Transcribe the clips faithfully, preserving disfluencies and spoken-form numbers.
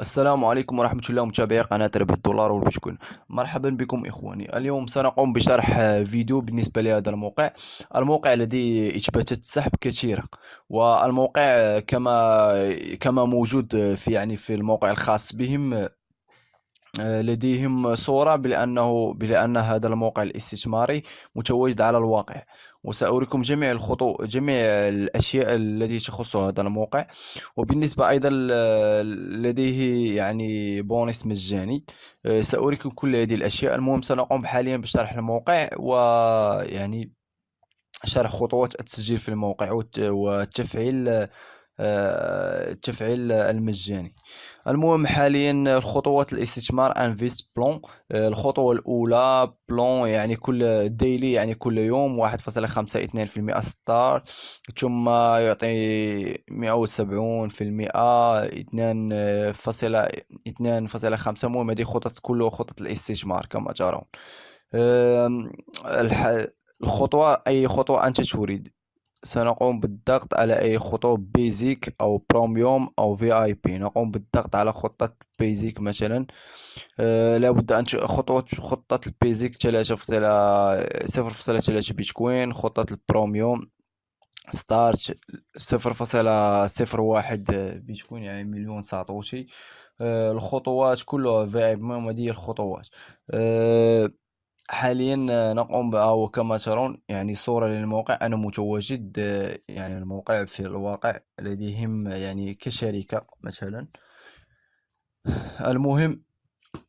السلام عليكم ورحمة الله متابعي قناة ربح الدولار والبيتكوين. مرحبا بكم إخواني. اليوم سنقوم بشرح فيديو بالنسبة لهذا الموقع الموقع الذي اثبتت سحب كثيرة، والموقع كما كما موجود في يعني في الموقع الخاص بهم، لديهم صورة بأنه بأن هذا الموقع الاستثماري متواجد على الواقع، وسأريكم جميع الخطوة جميع الأشياء التي تخص هذا الموقع. وبالنسبة أيضا لديه يعني بونص مجاني، سأريكم كل هذه الأشياء. المهم سنقوم حاليا بشرح الموقع ويعني شرح خطوات التسجيل في الموقع وتفعيل التفعيل المجاني. المهم حاليا الخطوات الاستثمار انفيست بلون. الخطوة الأولى بلون يعني كل ديلي يعني كل يوم واحد فاصلة خمسة اثنين بالمئة ستار، ثم يعطي مئة وسبعين بالمئة اثنين فاصلة اثنين فاصلة خمسة. المهم هذه خطط كله خطط الاستثمار كما ترون. الخطوة أي خطوة أنت تريد، سنقوم بالضغط على أي خطوة، بيزيك أو بروميوم أو في آي بي. نقوم بالضغط على خطة بيزيك مثلا. أه لابد أن خطوة خطة البيزيك ثلاثة فاصلة صفر فاصلة ثلاثة بيتكوين، خطة البروميوم ستارت صفر فاصلة صفر واحد بيتكوين يعني مليون ساطوشي. أه الخطوات كلها في آي بي. المهم هذه الخطوات. أه حاليا نقوم بها كما ترون يعني صورة للموقع. أنا متواجد يعني الموقع في الواقع، لديهم يعني كشركة مثلا. المهم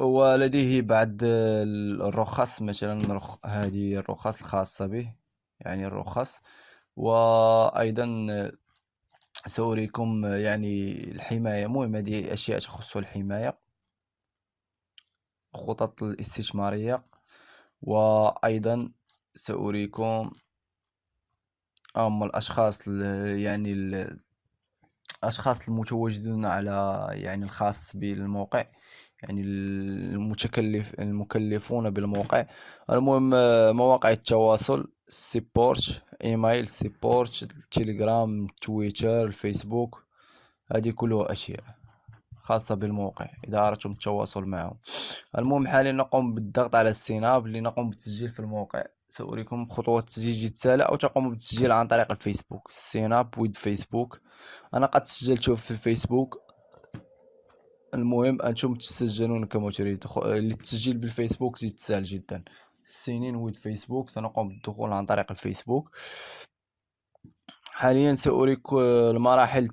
ولديه بعد الرخص مثلا، هذه الرخص الخاصة به يعني الرخص. وأيضا سأريكم يعني الحماية. المهم هذه أشياء تخص الحماية، خطط الاستثمارية. وايضا سأريكم اما الاشخاص يعني الاشخاص المتواجدون على يعني الخاص بالموقع، يعني المتكلف المكلفون بالموقع. المهم مواقع التواصل سيبورت، ايميل سيبورت، تيليجرام، تويتر، الفيسبوك. هذه كلها اشياء خاصة بالموقع إذا أردتم التواصل معهم. المهم حاليا نقوم بالضغط على السيناب لنقوم بالتسجيل في الموقع. سأريكم خطوة تسجيل جديدة، أو تقوم بالتسجيل عن طريق الفيسبوك السيناب ويد فيسبوك. أنا قد سجلت في الفيسبوك. المهم أنتم تسجلون كما تريد. للتسجيل بالفيسبوك زيد سهل جدا، سينين ويد فيسبوك. سنقوم بالدخول عن طريق الفيسبوك. حاليا سأريك المراحل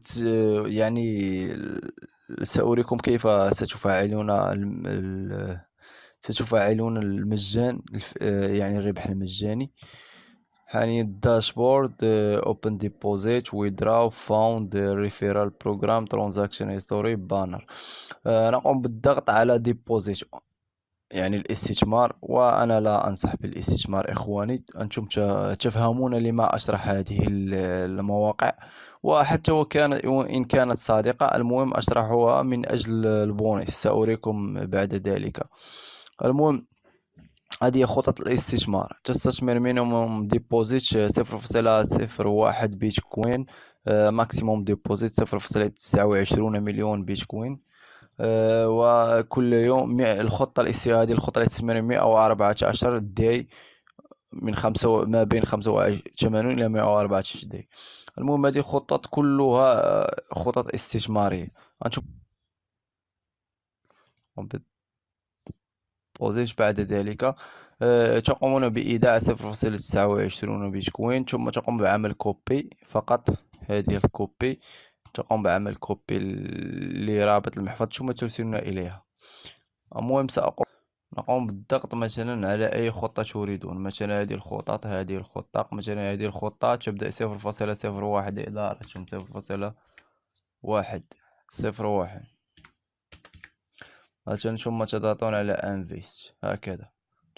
يعني سأريكم كيف ستفعلون ستفعلون المجان يعني الربح المجاني. حاليا الداشبورد اوبن ديبوزيت، ويدراو، فاوند، ريفيرال بروغرام، ترانزاكشن هيستوري، بانر. نقوم بالضغط على ديبوزيت يعني الاستثمار. وانا لا انصح بالاستثمار اخواني، انتم تفهمون لما اشرح هذه المواقع، وحتى وكان وان كانت صادقة. المهم اشرحها من اجل البونص، سأريكم بعد ذلك. المهم هذه خطط الاستثمار. تستثمر مينيموم ديبوزيت صفر فاصلة صفر واحد بيتكوين، ماكسيموم ديبوزيت صفر فاصلة تسعة وعشرين مليون بيتكوين. أه وكل يوم الخطة الاستثمارية، الخطة الاستثمارية مئة وأربعة عشر داي، من خمسة ما بين خمسة وثمانين إلى مئة وأربعة عشر داي. المهم هذه خطط كلها خطط استثمارية. نشوف بوزيش بعد ذلك. أه تقومون بإيداع صفر فاصلة تسعة وعشرين بيتكوين، ثم تقوم بعمل كوبي فقط. هذه الكوبي تقوم بعمل كوبي لرابط المحفظ ثم ترسلنا إليها. المهم سأقوم نقوم بالضغط مثلا على أي خطة تريدون، مثلا هذه الخطط هذه الخطة مثلا هذه الخطة تبدأ صفر فاصلة صفر واحد إذا أردتم صفر فاصلة واحد صفر واحد مثلا، ثم تضغطون على انفيست هكذا،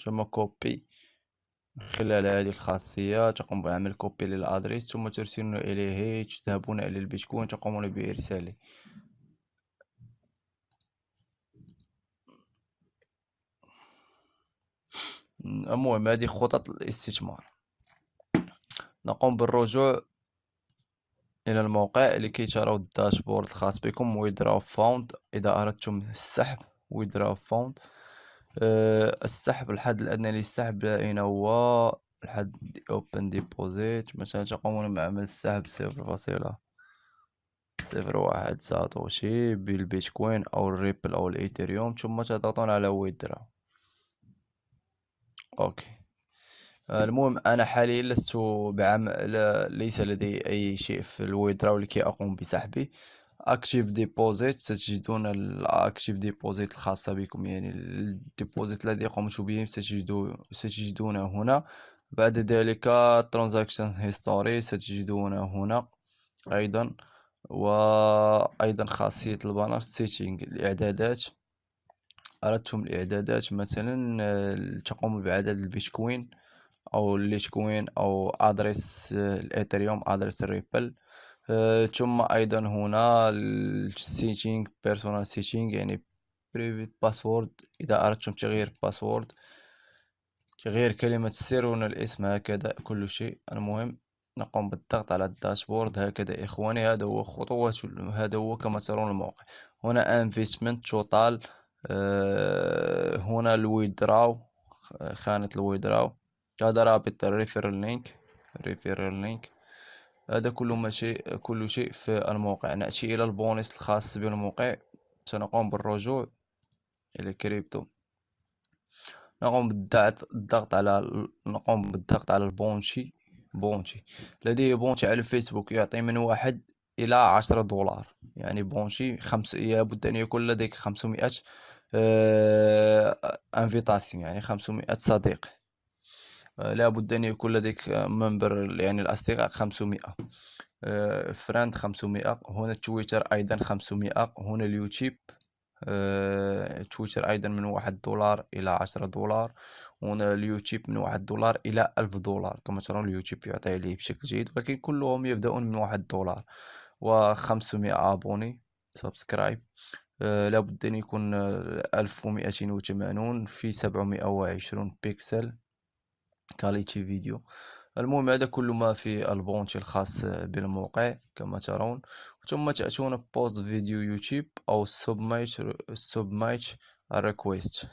ثم كوبي. خلال هذه الخاصية تقوم بعمل كوبي للأدريس ثم ترسلون إليه، تذهبون إلى البيتكوين تقومون بإرساله. المهم هذه خطط الاستثمار. نقوم بالرجوع الى الموقع لكي تراو الداشبورد الخاص بكم ويدراو فاوند. اذا اردتم السحب ويدراو فاوند، أه السحب الحد الادنى للسحب اين هو؟ الحد اوبن ديبوزيت. مثلا تقومون بعمل السحب صفر فاصلة صفر واحد ساتوشي بالبيتكوين او الريبل او الايثيريوم، ثم تضغطون على ويدراو. اوكي، المهم انا حاليا لست بعمل، ليس لدي اي شيء في الويدراو لكي اقوم بسحبه. اكتيف ديبوزيت، ستجدون الاكتيف ديبوزيت الخاصه بكم، يعني الديبوزيت الذي قمت به ستجدونه هنا. بعد ذلك ترانزاكشن هيستوري ستجدونه هنا ايضا، وايضا خاصيه البانر سيتينغ، الاعدادات. اردتم الاعدادات مثلا تقوم بعدد البيتكوين او الليتكوين او ادرس الايثيريوم، ادرس الريبل. أه، ثم ايضا هنا السيتينغ، بيرسونال سيتينغ، يعني بريفيت باسورد. اذا اردتم تغيير باسورد، تغيير كلمه السر هنا، الاسم، هكذا كل شيء. المهم نقوم بالضغط على الداشبورد. هكذا اخواني، هذا هو خطوه، هذا هو كما ترون الموقع. هنا انفستمنت توتال، أه، هنا الويدراو، خانه الويدراو. هذا رابط الريفيرال لينك، ريفيرال لينك. هذا كل ما شيء، كل شيء في الموقع. نأتي إلى البونص الخاص بالموقع، سنقوم بالرجوع إلى كريبتو. نقوم بالضغط على، نقوم بالضغط على البونشي، بونشي لديه بونشي على الفيسبوك يعطي من واحد إلى عشرة دولار، يعني بونشي خمس، لابد أن يكون لديك خمسمائة انفيتاسيون، يعني خمسمائة صديق، لابد أن يكون لديك منبر، يعني الأصدقاء خمسمائة، أه، فرند خمسمائة. هنا تويتر أيضا خمسمائة. هنا اليوتيوب، أه، تويتر أيضا من واحد دولار إلى عشرة دولار. هنا اليوتيوب من واحد دولار إلى ألف دولار. كما ترون اليوتيوب يعطي عليه بشكل جيد، ولكن كلهم يبدأون من واحد دولار. وخمسمائة أبوني، سبسكرايب، أه، لابد أن يكون ألف ومائتين وثمانون في سبعمائة وعشرون بيكسل كاليتي فيديو. المهم هذا كل ما في البونشي الخاص بالموقع كما ترون. ثم تأتون بوست فيديو يوتيوب او سبميت، سبميت ريكويست،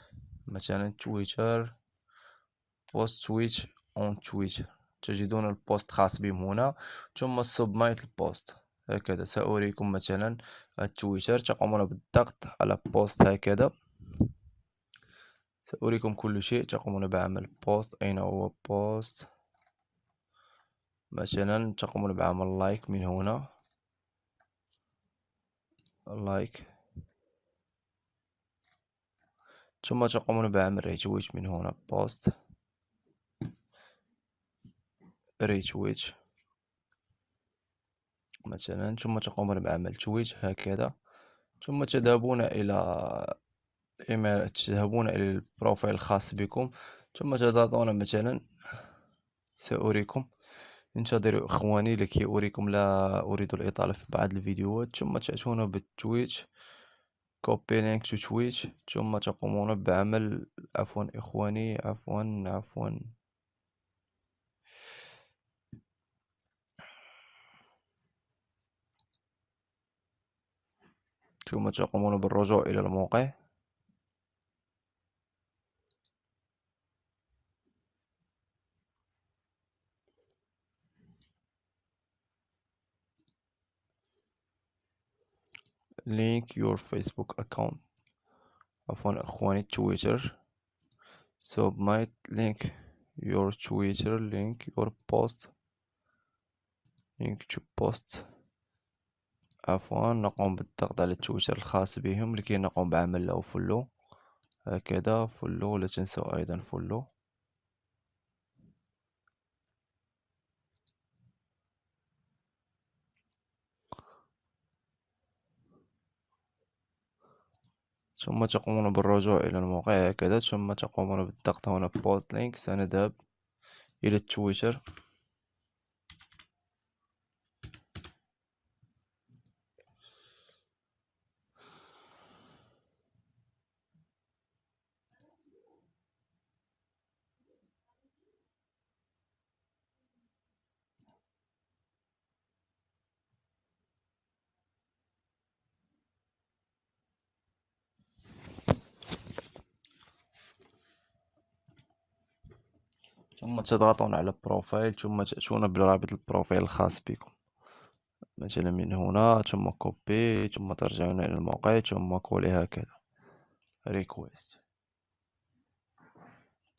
مثلا تويتر بوست، تويت اون تويتر، تجدون البوست خاص بهم هنا. ثم سبميت البوست. هكذا سأريكم مثلا التويتر، تقومون بالضغط على بوست. هكذا سأريكم كل شيء. تقومون بعمل بوست، أين هو بوست؟ مثلا تقومون بعمل لايك من هنا، لايك، ثم تقومون بعمل ريتويت من هنا، بوست، ريتويت مثلا، ثم تقومون بعمل تويت هكذا. ثم تذهبون إلى إما تذهبون إلى البروفايل الخاص بكم، ثم تضغطون مثلا، سأريكم، انتظروا إخواني لكي أريكم، لا أريد الإطالة في بعض الفيديوهات. ثم تأتون بالتويت، كوبي لينك تو تويت، ثم تقومون بعمل، عفوا إخواني، عفوا عفوا ثم تقومون بالرجوع إلى الموقع. link your facebook account، عفوا اخواني تويتر، submit link your twitter، link your post، link to post. عفوا نقوم بالضغط على تويتر الخاص بهم لكي نقوم بعمل له فولو. هكذا فولو، لا تنسوا ايضا فولو. ثم تقومون بالرجوع إلى الموقع هكذا. ثم تقومون بالضغط هنا بوست لينك. سنذهب إلى تويتر، ثم تضغطون على بروفايل، ثم تأتون برابط البروفايل الخاص بكم مثلا من هنا، ثم كوبي، ثم ترجعون الى الموقع، ثم كولي هكذا. ريكويست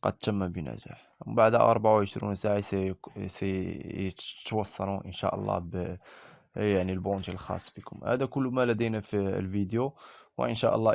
قد تم بنجاح. بعد أربعة وعشرين ساعة سيتوصلون ان شاء الله ب يعني البونتي الخاص بكم. هذا كل ما لدينا في الفيديو، وان شاء الله